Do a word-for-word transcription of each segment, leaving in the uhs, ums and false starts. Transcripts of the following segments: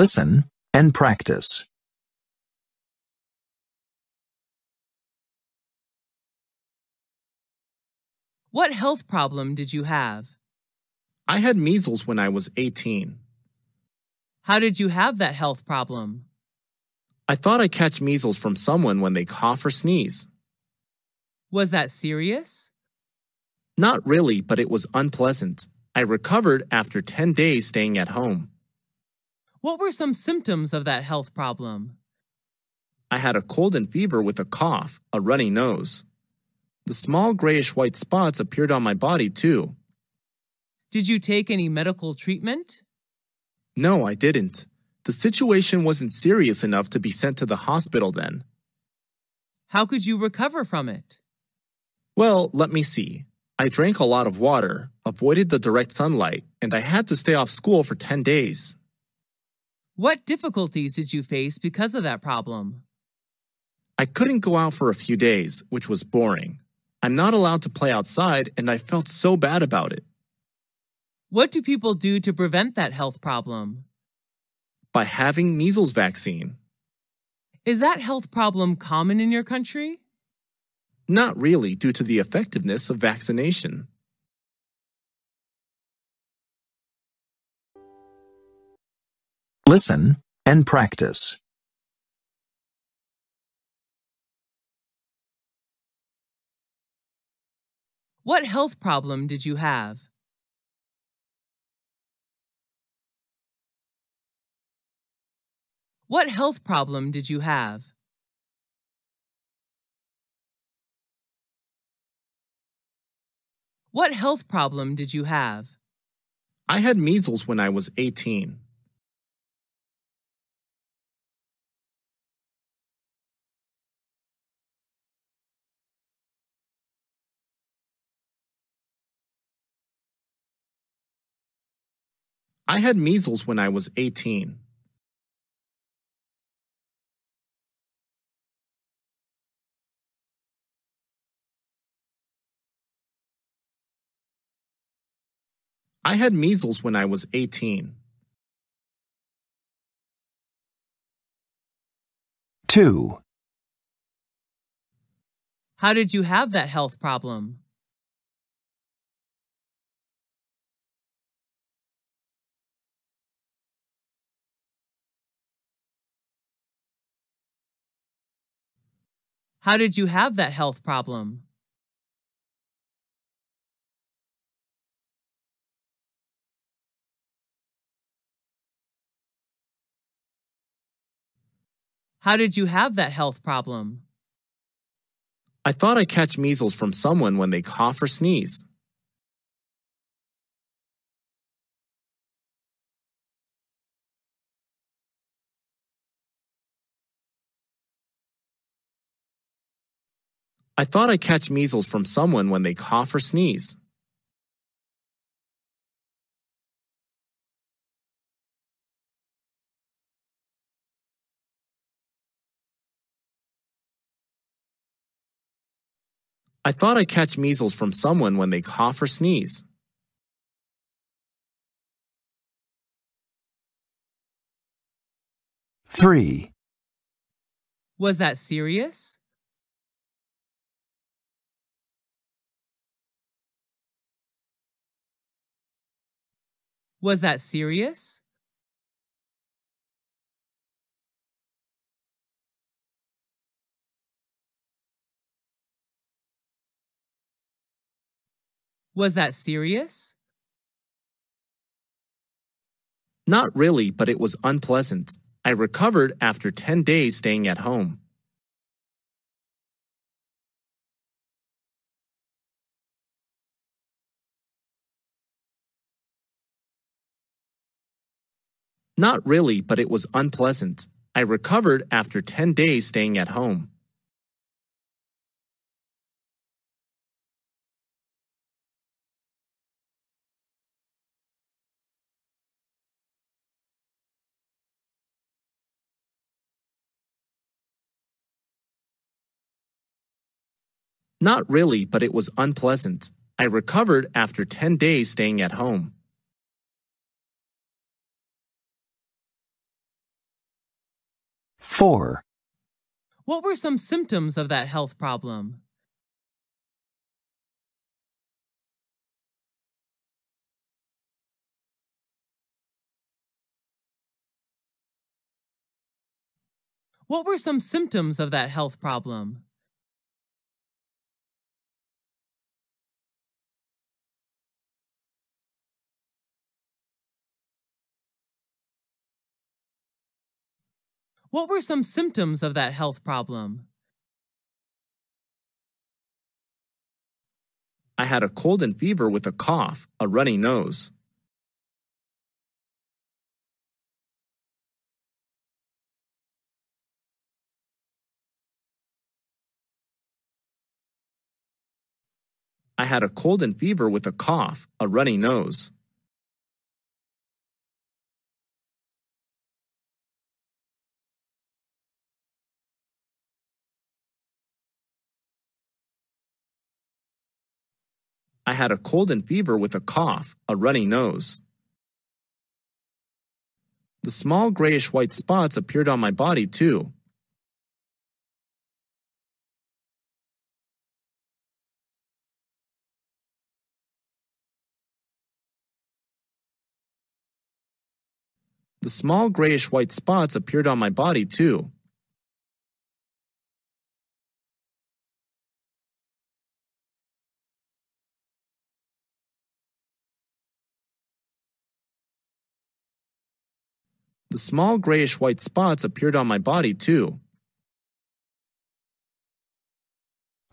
Listen and practice. What health problem did you have? I had measles when I was eighteen. How did you have that health problem? I thought I catch measles from someone when they cough or sneeze. Was that serious? Not really, but it was unpleasant. I recovered after ten days staying at home. What were some symptoms of that health problem? I had a cold and fever with a cough, a runny nose. The small grayish-white spots appeared on my body, too. Did you take any medical treatment? No, I didn't. The situation wasn't serious enough to be sent to the hospital then. How could you recover from it? Well, let me see. I drank a lot of water, avoided the direct sunlight, and I had to stay off school for ten days. What difficulties did you face because of that problem? I couldn't go out for a few days, which was boring. I'm not allowed to play outside, and I felt so bad about it. What do people do to prevent that health problem? By having measles vaccine. Is that health problem common in your country? Not really, due to the effectiveness of vaccination. Listen and practice. What health problem did you have? What health problem did you have? What health problem did you have? I had measles when I was eighteen. I had measles when I was eighteen. I had measles when I was eighteen. Two. How did you have that health problem? How did you have that health problem? How did you have that health problem? I thought I catch measles from someone when they cough or sneeze. I thought I catch measles from someone when they cough or sneeze. I thought I catch measles from someone when they cough or sneeze. Three. Was that serious? Was that serious? Was that serious? Not really, but it was unpleasant. I recovered after ten days staying at home. Not really, but it was unpleasant. I recovered after ten days staying at home. Not really, but it was unpleasant. I recovered after ten days staying at home. four. What were some symptoms of that health problem? What were some symptoms of that health problem? What were some symptoms of that health problem? I had a cold and fever with a cough, a runny nose. I had a cold and fever with a cough, a runny nose. I had a cold and fever with a cough, a runny nose. The small grayish-white spots appeared on my body, too. The small grayish-white spots appeared on my body, too. The small grayish-white spots appeared on my body, too.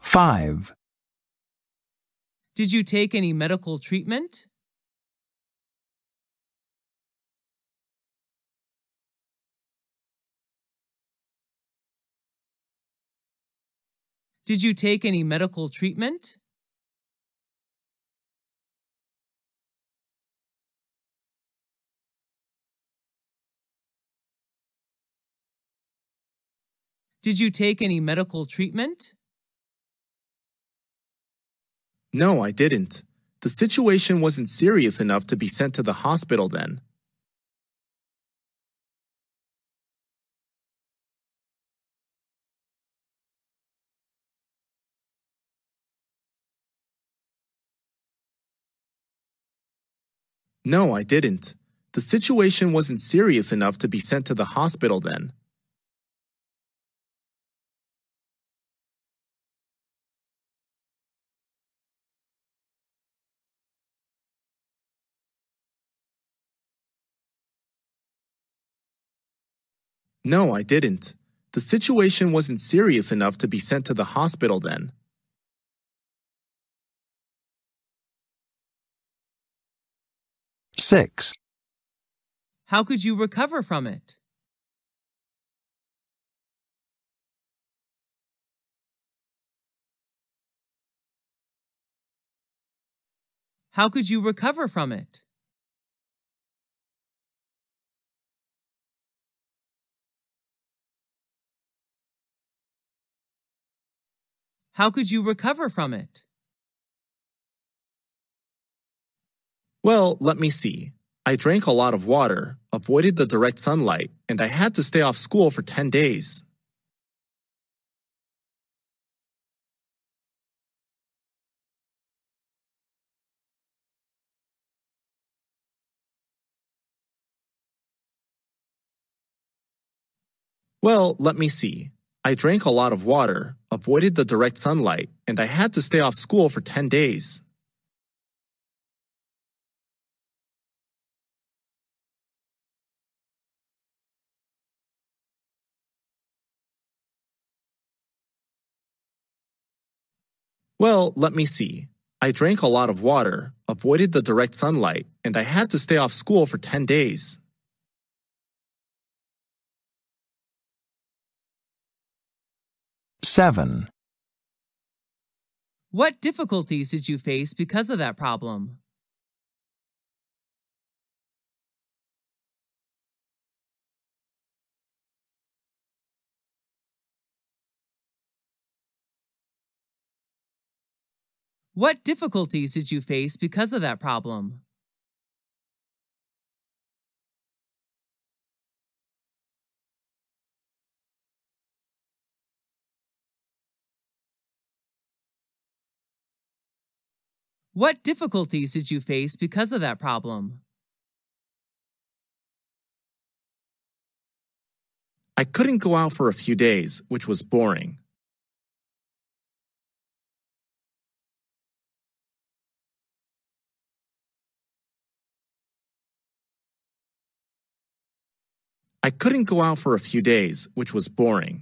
Five. Did you take any medical treatment? Did you take any medical treatment? Did you take any medical treatment? No, I didn't. The situation wasn't serious enough to be sent to the hospital then. No, I didn't. The situation wasn't serious enough to be sent to the hospital then. No, I didn't. The situation wasn't serious enough to be sent to the hospital then. Six. How could you recover from it? How could you recover from it? How could you recover from it? Well, let me see. I drank a lot of water, avoided the direct sunlight, and I had to stay off school for ten days. Well, let me see. I drank a lot of water, avoided the direct sunlight, and I had to stay off school for ten days. Well, let me see. I drank a lot of water, avoided the direct sunlight, and I had to stay off school for ten days. Seven. What difficulties did you face because of that problem? What difficulties did you face because of that problem? What difficulties did you face because of that problem? I couldn't go out for a few days, which was boring. I couldn't go out for a few days, which was boring.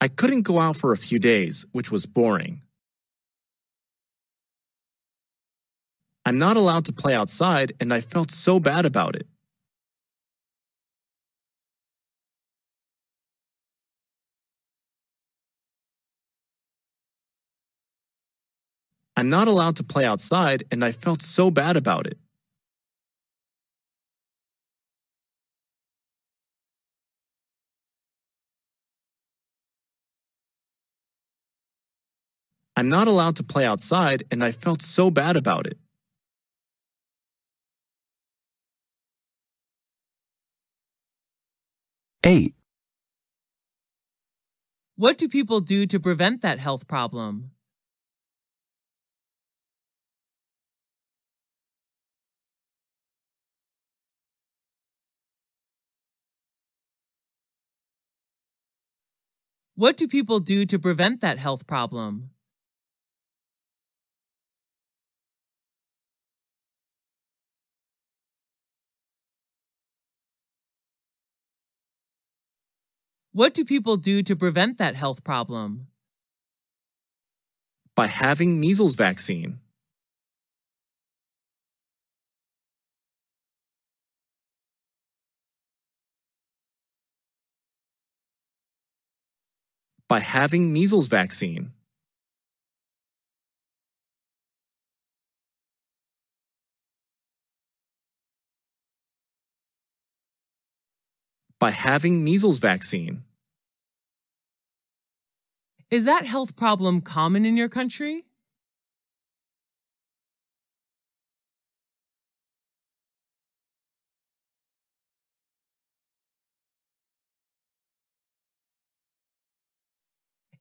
I couldn't go out for a few days, which was boring. I'm not allowed to play outside, and I felt so bad about it. I'm not allowed to play outside, and I felt so bad about it. I'm not allowed to play outside, and I felt so bad about it. eight. What do people do to prevent that health problem? What do people do to prevent that health problem? What do people do to prevent that health problem? By having measles vaccine. By having measles vaccine. By having measles vaccine. Is that health problem common in your country?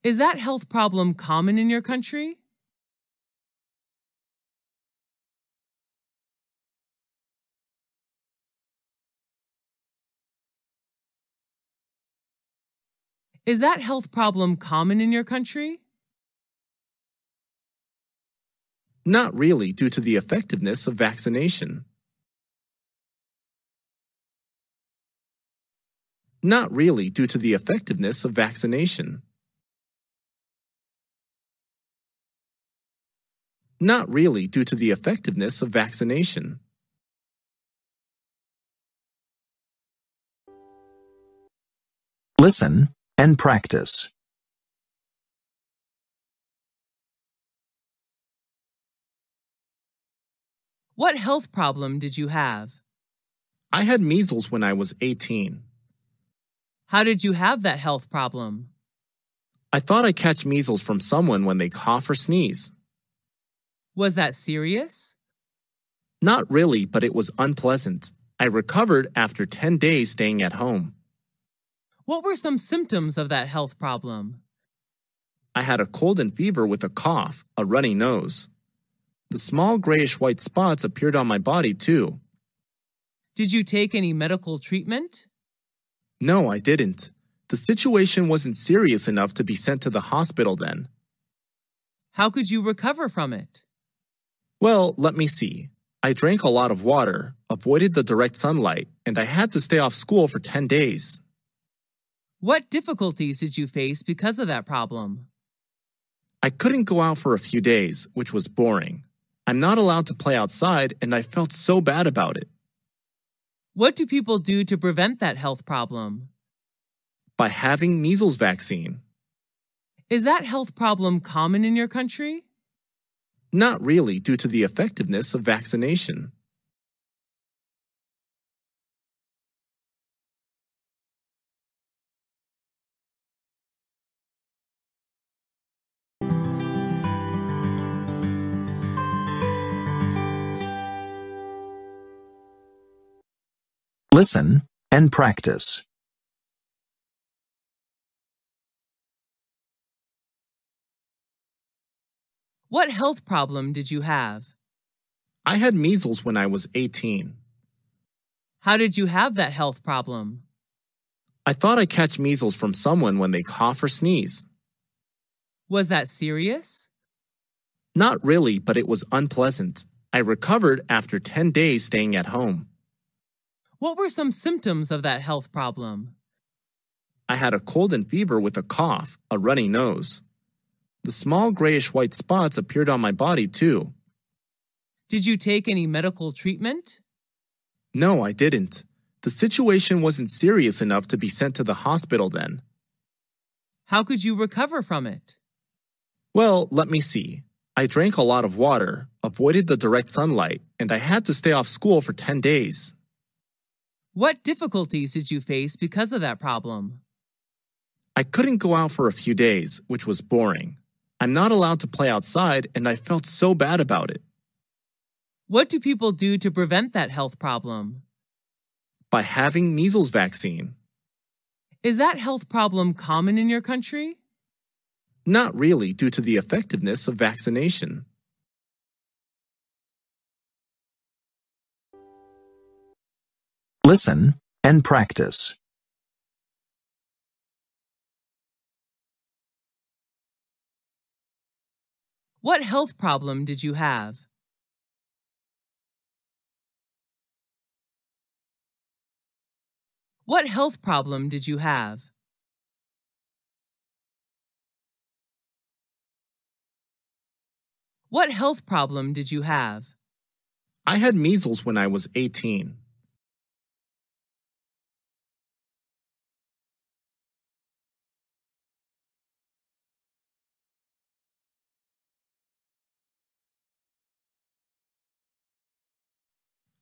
Is that health problem common in your country? Is that health problem common in your country? Not really, due to the effectiveness of vaccination. Not really, due to the effectiveness of vaccination. Not really, due to the effectiveness of vaccination. Listen and practice. What health problem did you have? I had measles when I was eighteen. How did you have that health problem? I thought I catch measles from someone when they cough or sneeze. Was that serious? Not really, but it was unpleasant. I recovered after ten days staying at home. What were some symptoms of that health problem? I had a cold and fever with a cough, a runny nose. The small grayish-white spots appeared on my body too. Did you take any medical treatment? No, I didn't. The situation wasn't serious enough to be sent to the hospital then. How could you recover from it? Well, let me see. I drank a lot of water, avoided the direct sunlight, and I had to stay off school for ten days. What difficulties did you face because of that problem? I couldn't go out for a few days, which was boring. I'm not allowed to play outside, and I felt so bad about it. What do people do to prevent that health problem? By having measles vaccine. Is that health problem common in your country? Not really, due to the effectiveness of vaccination. Listen and practice. What health problem did you have? I had measles when I was eighteen. How did you have that health problem? I thought I catch measles from someone when they cough or sneeze. Was that serious? Not really, but it was unpleasant. I recovered after ten days staying at home. What were some symptoms of that health problem? I had a cold and fever with a cough, a runny nose. The small grayish-white spots appeared on my body, too. Did you take any medical treatment? No, I didn't. The situation wasn't serious enough to be sent to the hospital then. How could you recover from it? Well, let me see. I drank a lot of water, avoided the direct sunlight, and I had to stay off school for ten days. What difficulties did you face because of that problem? I couldn't go out for a few days, which was boring. I'm not allowed to play outside, and I felt so bad about it. What do people do to prevent that health problem? By having measles vaccine. Is that health problem common in your country? Not really, due to the effectiveness of vaccination. Listen and practice. What health problem did you have? What health problem did you have? What health problem did you have? I had measles when I was eighteen.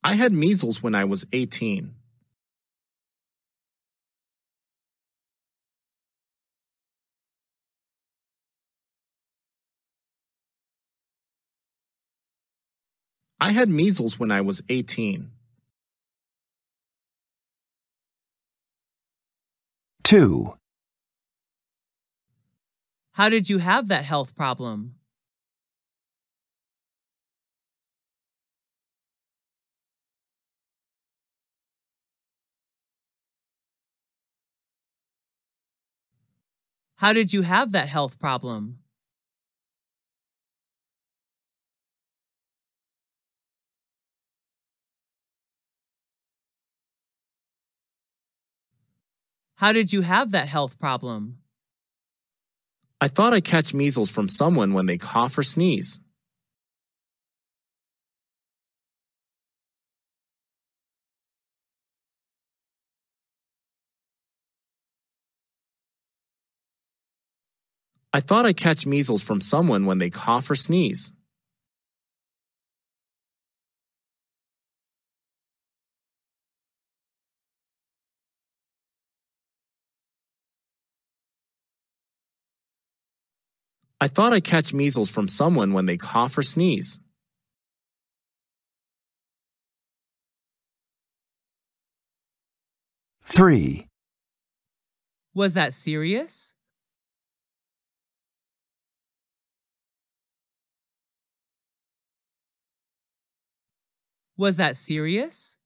I had measles when I was eighteen. I had measles when I was eighteen. Two. How did you have that health problem? How did you have that health problem? How did you have that health problem? I thought I catch measles from someone when they cough or sneeze. I thought I catch measles from someone when they cough or sneeze. I thought I catch measles from someone when they cough or sneeze. Three. Was that serious? Was that serious?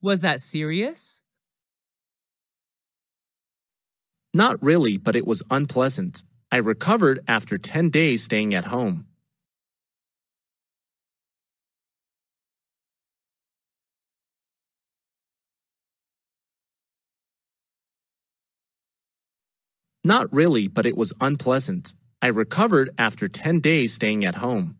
Was that serious? Not really, but it was unpleasant. I recovered after ten days staying at home. Not really, but it was unpleasant. I recovered after ten days staying at home.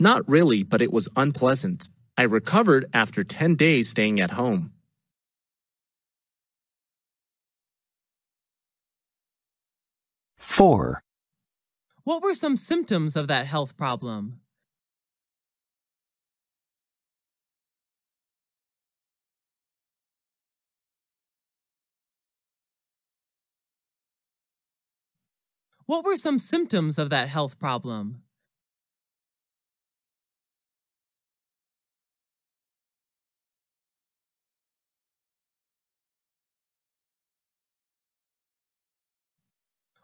Not really, but it was unpleasant. I recovered after ten days staying at home. four. What were some symptoms of that health problem? What were some symptoms of that health problem?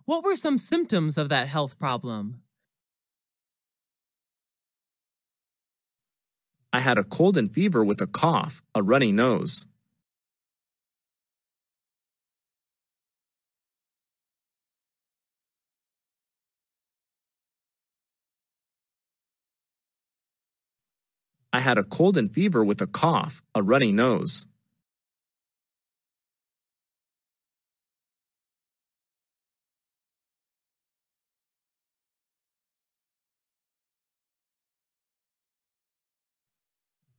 What were some symptoms of that health problem? I had a cold and fever with a cough, a runny nose. I had a cold and fever with a cough, a runny nose.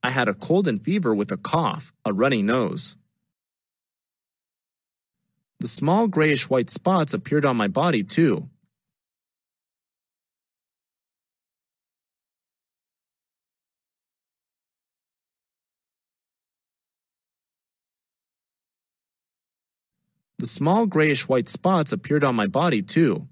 I had a cold and fever with a cough, a runny nose. The small grayish-white spots appeared on my body, too. The small grayish-white spots appeared on my body, too.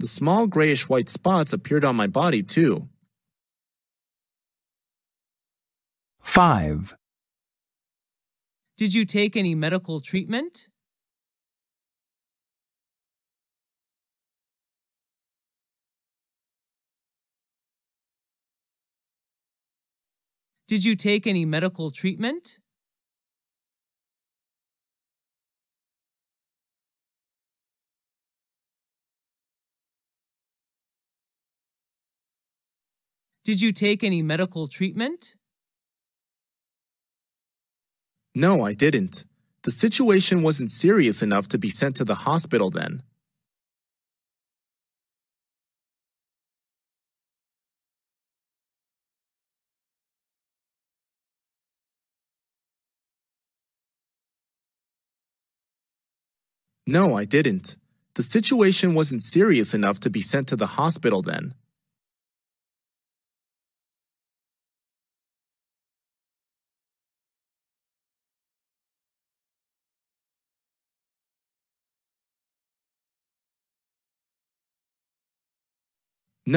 The small grayish-white spots appeared on my body, too. Five. Did you take any medical treatment? Did you take any medical treatment? Did you take any medical treatment? No, I didn't. The situation wasn't serious enough to be sent to the hospital then. No, I didn't. The situation wasn't serious enough to be sent to the hospital then.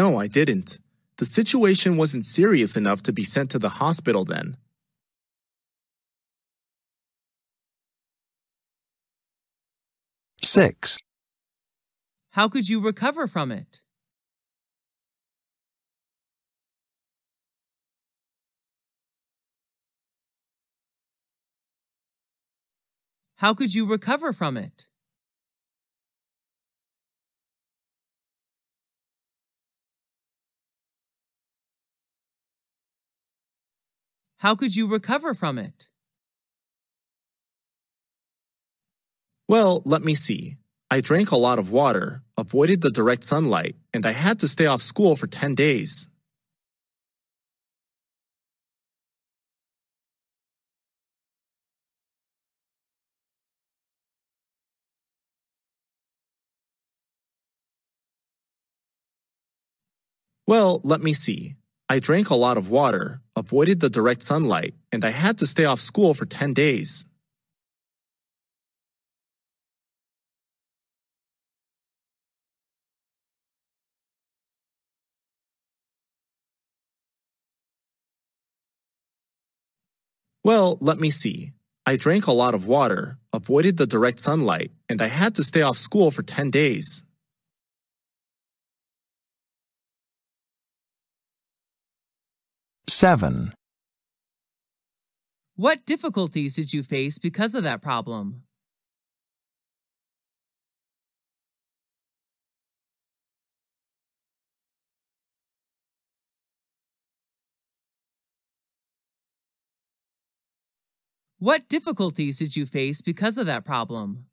No, I didn't. The situation wasn't serious enough to be sent to the hospital then. Six. How could you recover from it? How could you recover from it? How could you recover from it? Well, let me see. I drank a lot of water, avoided the direct sunlight, and I had to stay off school for ten days. Well, let me see. I drank a lot of water, avoided the direct sunlight, and I had to stay off school for ten days. Well, let me see. I drank a lot of water, avoided the direct sunlight, and I had to stay off school for ten days. Seven. What difficulties did you face because of that problem? What difficulties did you face because of that problem?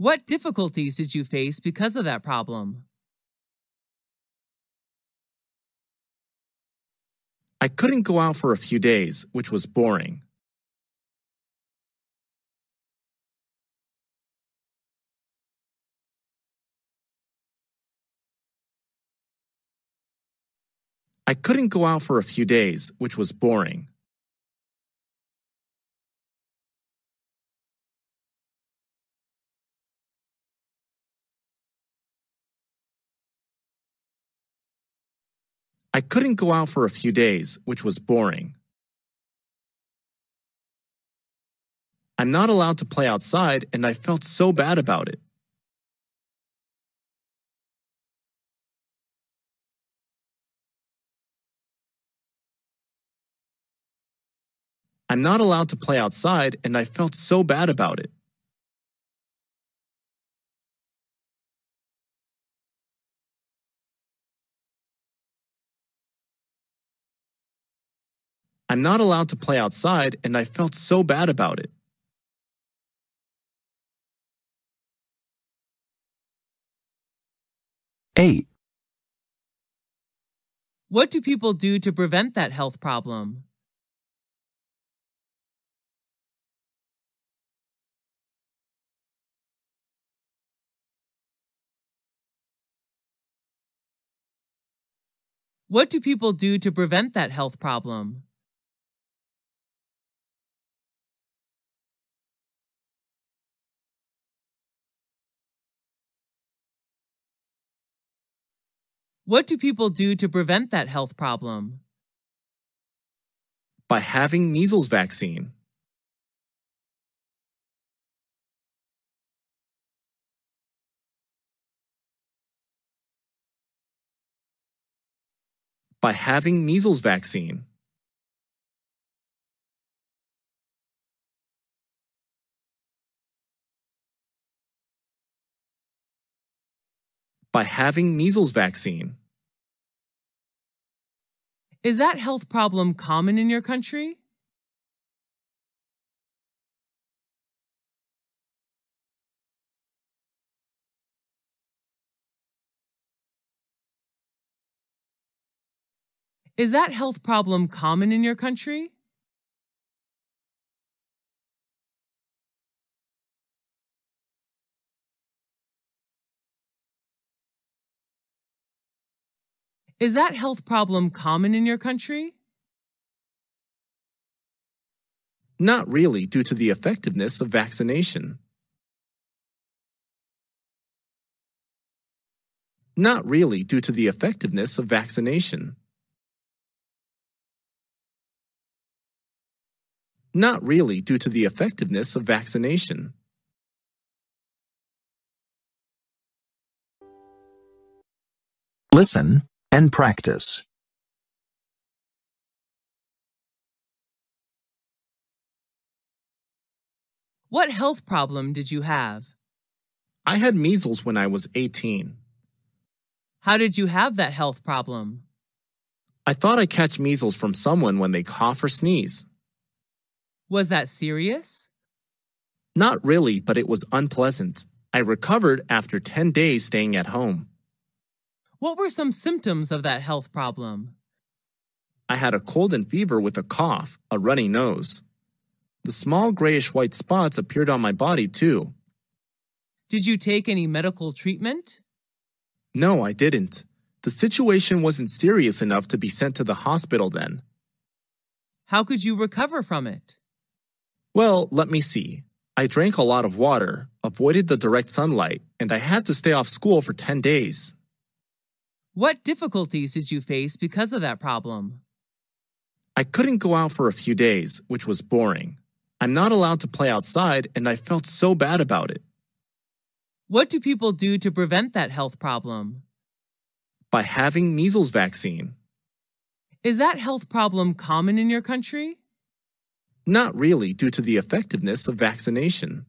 What difficulties did you face because of that problem? I couldn't go out for a few days, which was boring. I couldn't go out for a few days, which was boring. I couldn't go out for a few days, which was boring. I'm not allowed to play outside, and I felt so bad about it. I'm not allowed to play outside, and I felt so bad about it. I'm not allowed to play outside, and I felt so bad about it. eight. What do people do to prevent that health problem? What do people do to prevent that health problem? What do people do to prevent that health problem? By having measles vaccine. By having measles vaccine. By having measles vaccine. Is that health problem common in your country? Is that health problem common in your country? Is that health problem common in your country? Not really, due to the effectiveness of vaccination. Not really, due to the effectiveness of vaccination. Not really, due to the effectiveness of vaccination. Listen and practice. What health problem did you have? I had measles when I was eighteen. How did you have that health problem? I thought I catch measles from someone when they cough or sneeze. Was that serious? Not really, but it was unpleasant. I recovered after ten days staying at home. What were some symptoms of that health problem? I had a cold and fever with a cough, a runny nose. The small grayish-white spots appeared on my body, too. Did you take any medical treatment? No, I didn't. The situation wasn't serious enough to be sent to the hospital then. How could you recover from it? Well, let me see. I drank a lot of water, avoided the direct sunlight, and I had to stay off school for ten days. What difficulties did you face because of that problem? I couldn't go out for a few days, which was boring. I'm not allowed to play outside, and I felt so bad about it. What do people do to prevent that health problem? By having measles vaccine. Is that health problem common in your country? Not really, due to the effectiveness of vaccination.